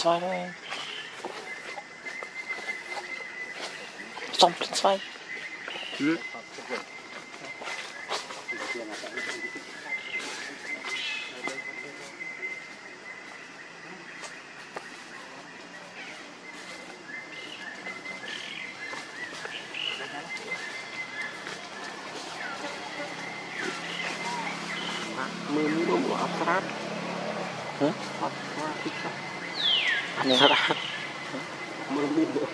Zwei. Sample 2. Hm. Serah merumit dong.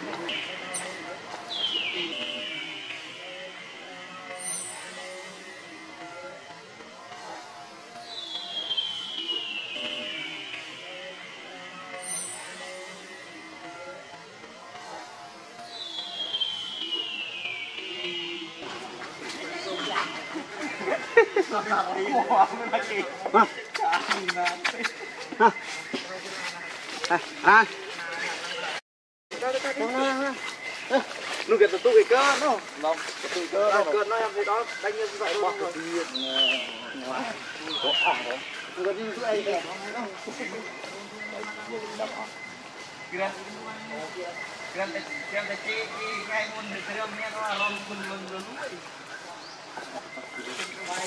Ah. Nó kìa tụi cái cơ nó. Nó tụi cơ nó cơn nó em thấy đó đánh như vậy luôn rồi. Có ỏng đấy. Nó như vậy kìa. Kìa cái ngay luôn thì rơm nha nó là luôn luôn vậy. Bay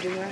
chứ ngay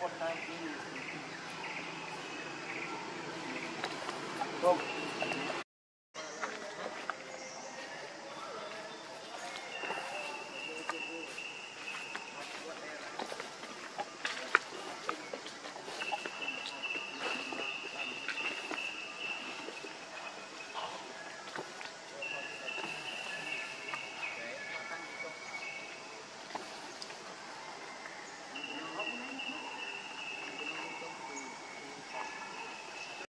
What time do you think?